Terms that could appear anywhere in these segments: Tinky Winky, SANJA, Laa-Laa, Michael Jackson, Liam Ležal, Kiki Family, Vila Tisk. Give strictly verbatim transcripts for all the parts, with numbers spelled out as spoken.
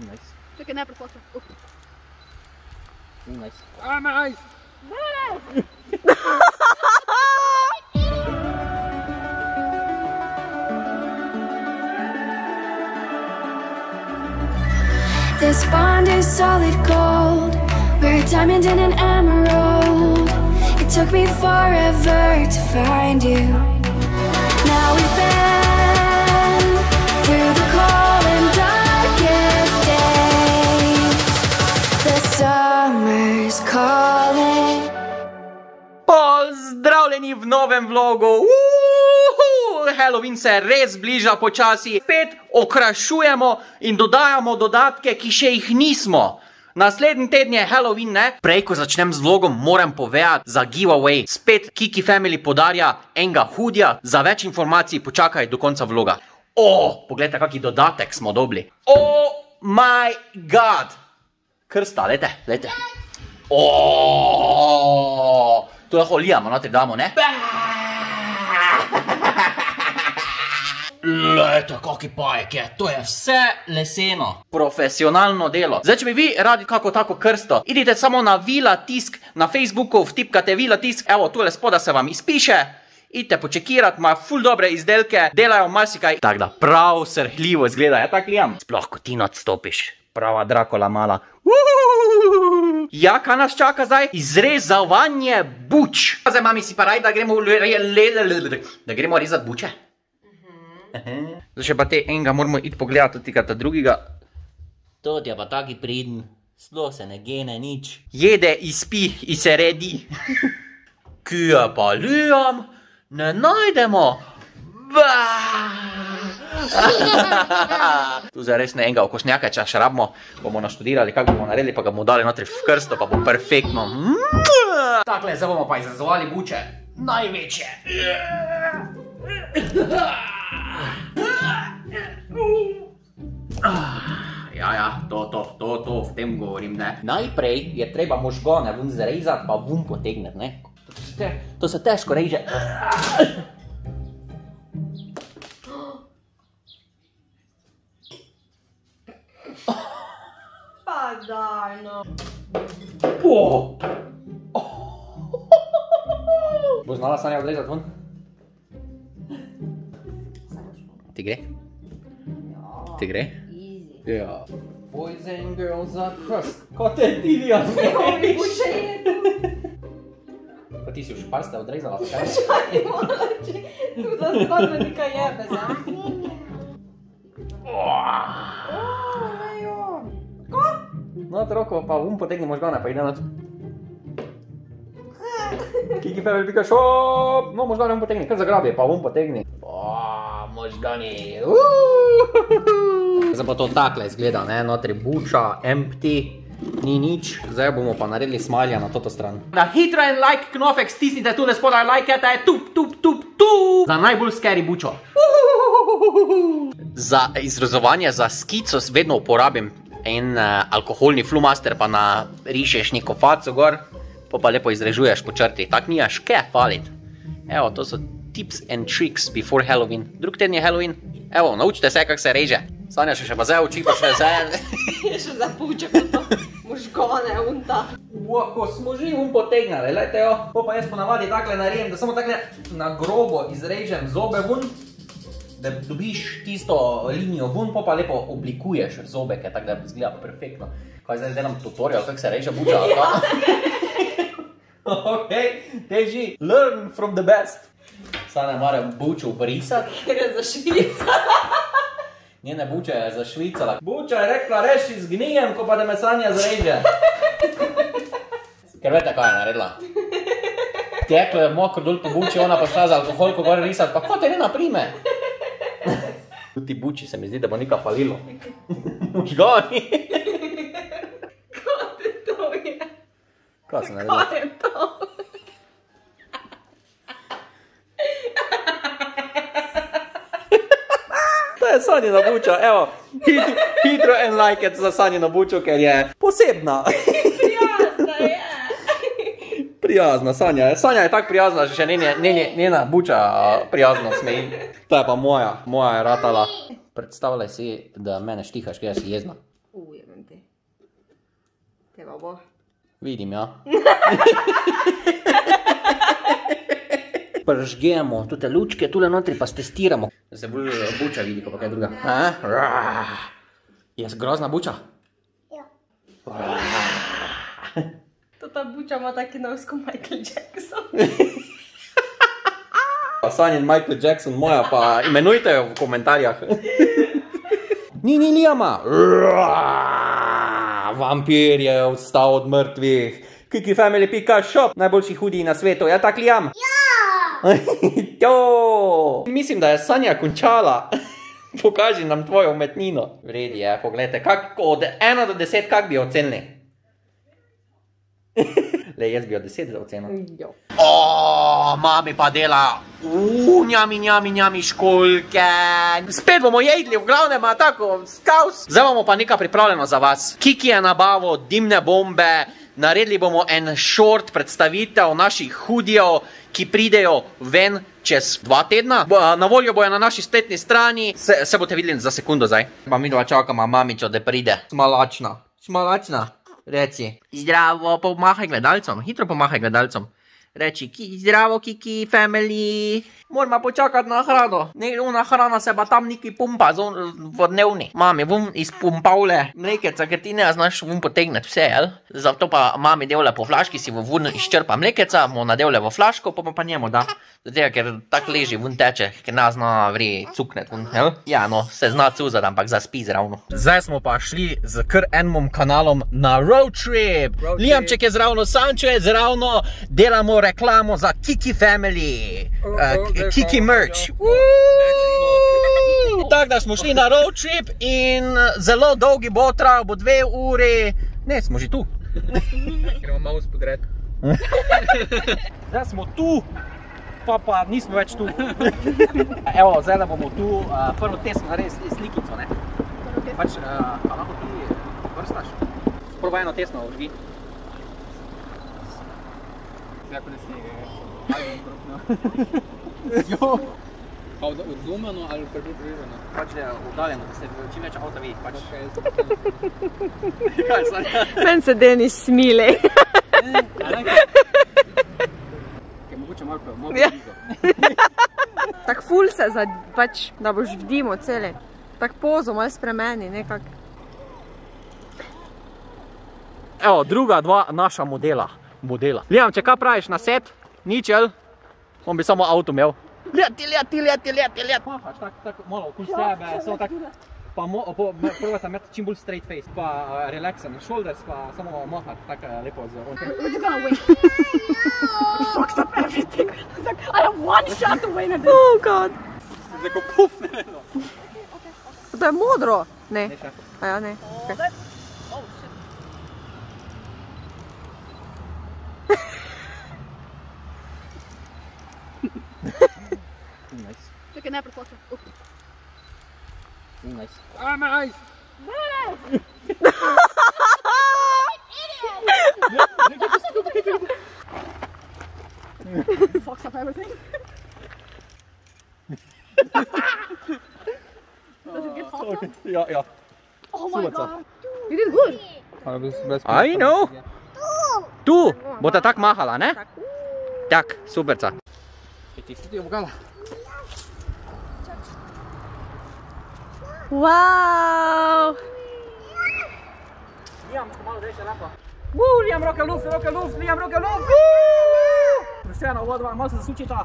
Nice. Czekaj, najpierw poszło. Nice. A, nice! Nice! This bond is solid gold. We're a diamond and an emerald. It took me forever to find you. Now we've been through the cold and darkest days. The summer's calling. Pozdravljeni v novem vlogu. Halloween se res bliža počasi. Spet okrašujemo in dodajamo dodatke, ki še jih nismo. Naslednji teden je Halloween, ne? Prej, ko začnem z vlogom, moram povedati za giveaway. Spet Kiki Family podarja enega hudja. Za več informacij počakaj do konca vloga. O, poglejte, kaki dodatek smo dobili. Oh my god! Krsta, lejte, lejte. O, to lahko Liama natri damo, ne? Lejte, kaki pajek je, to je vse leseno. Profesionalno delo. Zdaj, če bi vi radi kako tako krsto, idite samo na Vila Tisk, na Facebooku vtipkate Vila Tisk, evo, tule spoda se vam izpiše, idite počekirati, imajo ful dobre izdelke, delajo marsikaj. Tak da, prav srhljivo izgleda, je tak, Liam? Sploh, ko ti nadstopiš, prava Drakola mala. Ja, kaj nas čaka zdaj? Izrezavanje buč. Zdaj, mami, si pa raj, da gremo rezati buče? Zdaj še pa te enega moramo iti pogledati, tudi kata drugega. To ti je pa taki pridn, slo se ne gene nič. Jede, izpi in se redi. Ki je pa Liam, ne najdemo. Tu zdaj res ne enega okosnjaka, če še rabimo, bomo naštudirali, kako bomo naredili, pa ga bomo dali notri v krsto, pa bo perfektno. Takle, zdaj bomo pa izrezovali buče. Največje. Ja, ja, to, to, to, to, v tem govorim, ne. Najprej je treba možgone vun zrezati, pa vun potegniti, ne. To se težko reže. Pa daj, no. Bo znala Sanja odrezati vun? Ti gre? Ti gre? Ja. Boys and girls are crust. Kot je ti, Liam, ne hoviš. Pa ti si v šparste odrezala, kaj? Šaj, moči. Tu da zgodba nekaj jebe, znam. Oooo, nejo. Ko? No, troko, pa vum potegni možgane, pa ide noč. Kiki Family pika šop. No, možgane vum potegni, kar zagrabi, pa vum potegni. Možgani. Zdaj pa to takle izgleda, ne, notri buča, empty, ni nič. Zdaj bomo pa naredili smilja na toto stran. Na hitro en like knofek stisnite tule spodaj, lajkajte, tup, tup, tup, tup. Za najbolj scary bučo. Za izrezovanje, za skico vedno uporabim en alkoholni flumaster, pa narišeš neko faco gor, pa pa lepo izrežuješ po črti. Tak nijaš kaj falit. Evo, to so tips and tricks before Halloween. Drug teden je Halloween. Evo, naučite se, kak se reže. Sanja še še pa zdaj oči, pa še zdaj. Je še zapuče, kot to možgone, unta. Ko smo že un potegnali, lejte jo. Po pa jaz ponavadi takle narejem, da samo takle na grobo izrežem zobe vun, da dobiš tisto linijo vun, po pa lepo oblikuješ zobeke, tako da izgleda perfektno. Kaj zdaj zdaj nam tutorial, kak se reže buča, ali tako? Ok, teži. Learn from the best. Sanja mora bučo brisati. Ker je zašvicala. Njene buča je zašvicala. Buča je rekla, reši z gnijem, ko pa da me Sanja zreže. Ker vete, kaj je naredila? Teklo je mokro dol po buči, ona pa šla za alkoholko gore risati, pa ko te ne naprime? Ti buči se mi zdi, da bo nekaj falilo. Možgani. Kaj je to je? Kaj se naredila? Kaj je to? Sanjina buča, evo, hitro en lajkec za Sanjino bučo, ker je posebna. Prijazna je. Prijazna Sanja je. Sanja je tak prijazna, že še njena buča prijazno smeji. Ta je pa moja, moja je ratala. Predstavljaj si, da mene štihaš, kaj si jezna. Uj. Evo bo. Vidim, ja. Pržgemo tudi lučke, tule notri pa stestiramo. Se bolj buča vidi, ko pa kaj druga. Je grozna buča? Ja. Tota buča ima taki novsko Michael Jackson. Sanjin Michael Jackson, moja pa imenujte jo v komentarjah. Ni, ni Liama. Vampir je vstal od mrtvih. Kiki Family pika shop. Najboljši hudi na svetu. Ja, tak Liam? Ja. Mislim, da je Sanja končala. Pokaži nam tvojo umetnino. Vredi je, poglejte, od ena do deset, kak bi jo ocenili? Le, jaz bi jo deset ocenil. Oooo, mami pa dela njami, njami, njami školjke. Spet bomo jedli, v glavnem, a tako, skaus. Zdaj bomo pa nekaj pripravljeno za vas. Kiki je nabavo dimne bombe. Naredili bomo en short predstavitev naših hudijev, ki pridejo ven čez dva tedna. Na voljo bojo na naši spletni strani. Se boste videli za sekundo zdaj. Pa mi dva čakamo mamičo, da pride. Smalačna. Smalačna. Reci. Zdravo, pomahaj gledalcom. Hitro pomahaj gledalcom. Reči, zdravo Kiki Family. Moramo počakati na hrano. Ona hrana se pa tam neki pumpa vodnevni. Mami, bom izpumpavle mlekeca, ker ti ne znaš bom potegnati vse, jel? Zato pa mami devle po flaški, si vun izčrpa mlekeca, mu nadevle v flaško, pa pa njemu da. Zato, ker tak leži, vun teče, ker nas zna vrej cuknet, vun, jel? Ja, no, se zna cuzat, ampak zaspi zravno. Zdaj smo pa šli z kar enim kanalom na road trip. Liamček je zravno, Sančo je zravno, delamo reklamo za Kiki Family, Kiki merch. Tako da smo šli na road trip in zelo dolgi bo trajal, bo dve uri. Ne, smo že tu. Ker imamo malo spodred. Zdaj smo tu, pa pa nismo več tu. Evo, zdaj da bomo tu, prvo test naredili slikico, ne? Pač, pa lahko ti vrstaš. Prvo eno testno održi. Tako ne snega, ali okrupno. Pa odzumeno ali približeno? Pač da je oddaljeno, da se čim več avta vidi. Kaj Sanja? Meni se Denis smile. Kaj mogoče malo blizu. Tak ful se, pač da boš v dimu cele. Tak pozo malo spremeni nekak. Evo, druga dva naša modela. modela. Liam, če kaj praviš na set? Ničel? On bi samo avto imel. Leti, leti, leti, leti, leti. Mahaš tako, tako, malo okoli sebe, samo tako. Pa prvo se imeti čim bolj straight face, pa relaxen, shoulders, pa samo mahati tako lepo z onke. We're just gonna wait. He fucks up everything. It's like, I have one shot to win at this. Oh, God. Zdaj ko puf, ne vedno. To je modro. Ne. Ne še. Aja, ne. Okej. Čekaj, najprej počem. Nice. I'm nice! Nice! Idiot! Fucks up everything. Does it get hot now? Ja, ja. Oh my god. You did good. I know. Tu! Bota tak mahala, ne? Tak, superca. Ti si ti obogala? Wow! Liam, ko malo reče lepo. Uuu, Liam, roke v luft, roke v luft, Liam, roke v luft! Uuu! Prštena, ova dva, malo se zasučita.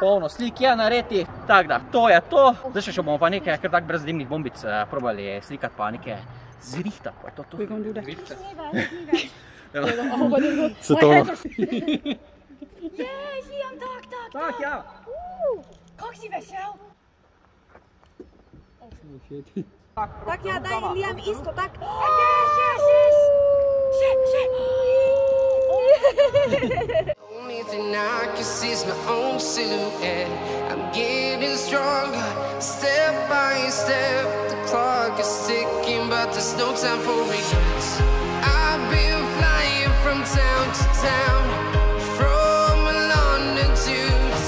Polno slik je naredi. Tak da, to je to. Zdaj še bomo pa nekaj, ker tak brez dimnih bombic probali slikat pa nekaj zrihta. Kaj je to to? Kaj bom dude? Zrihta. Se to ono. Jej, Liam, tak, tak, tak. Tak, ja. Kako si vesel? Tak, ja, daj Liam isto, tak. Yes, yes, yes. Še, še. And I can see my own silhouette. I'm getting stronger, step by step. The clock is ticking, but there's no time for me. I've been flying from town to town, from London to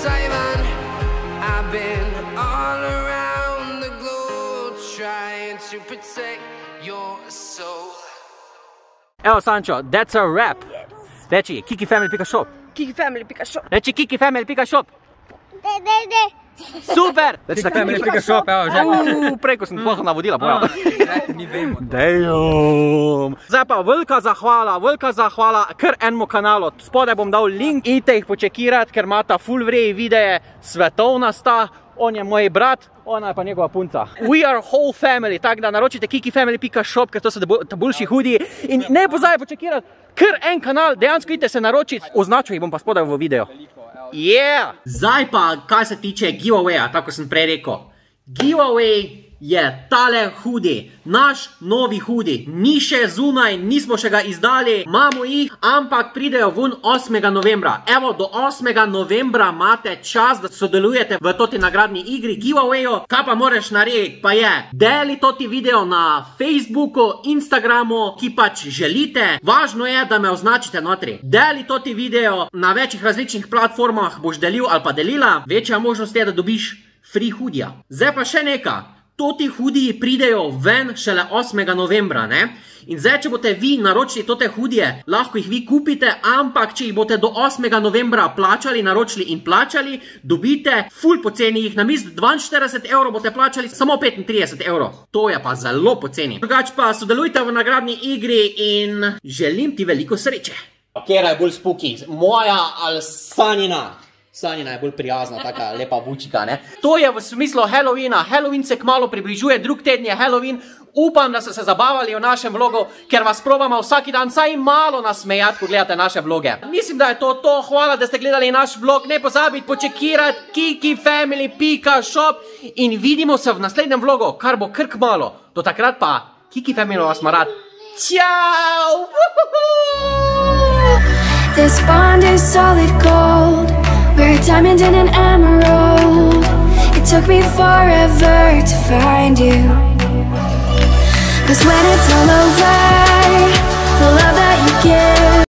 Taiwan. I've been all around the globe trying. to protect your soul. Evo, Sanjo, that's a wrap. Yes. Reći, Kiki Family pika shop. Kiki Family pika shop. Reći, Kiki Family pika shop. De, de, de. Super! Reći da Family pika shop, evo, že. Uuu, preko sem tvoja navodila, pojavno. Mi vemo. Damn. Zdaj pa velika zahvala, velika zahvala kar enemu kanalu. Spodaj bom dal link, idite jih počekirati, ker imata full vreji videe, svetovna sta. On je moj brat, ona je pa njegova punca. We are whole family, tako da naročite kiki family pika shop, ker to so ta boljši hudi. In ne pozabi počekirati, kar en kanal, dejansko idite se naročiti. Označil jih bom pa spodaj v video. Yeah! Zdaj pa, kaj se tiče giveawaya, tako sem prej rekel. Giveaway je tale hudi, naš novi hudi. Ni še zunaj, nismo še ga izdali, imamo jih, ampak pridejo vun osmega novembra. Evo, do osmega novembra imate čas, da sodelujete v toti nagradni igri giveawayu. Kaj pa moraš narediti, pa je deli toti video na Facebooku, Instagramu, ki pač želite. Važno je, da me označite notri. Deli toti video na večjih različnih platformah, boš delil ali pa delila. Večja možnost je, da dobiš free hudija. Zdaj pa še neka. Toti hudiji pridejo ven šele osmega novembra, ne? In zdaj, če boste vi naročili tote hudije, lahko jih vi kupite, ampak če jih boste do osmega novembra plačali, naročili in plačali, dobite ful poceni jih, na misli dvainštirideset evrov boste plačali samo petintrideset evrov. To je pa zelo poceni. Drugač pa sodelujte v nagradni igri in želim ti veliko sreče. Kera je bolj spuki? Moja ali Sanjina? Sanjina je bolj prijazna, taka lepa vučika, ne? To je v smislu Halloweena. Halloween se kmalo približuje, drug teden je Halloween. Upam, da ste se zabavali v našem vlogu, ker vas probamo vsaki dan saj malo nasmejati, ko gledate naše vloge. Mislim, da je to to. Hvala, da ste gledali naš vlog. Ne pozabite počekirati kiki family pika shop in vidimo se v naslednjem vlogu, kar bo kar kmalo. Do takrat pa Kiki Family vas ima rad. Ciao! This bond is solid gold. We're a diamond and an emerald. It took me forever to find you, 'cause when it's all over, the love that you give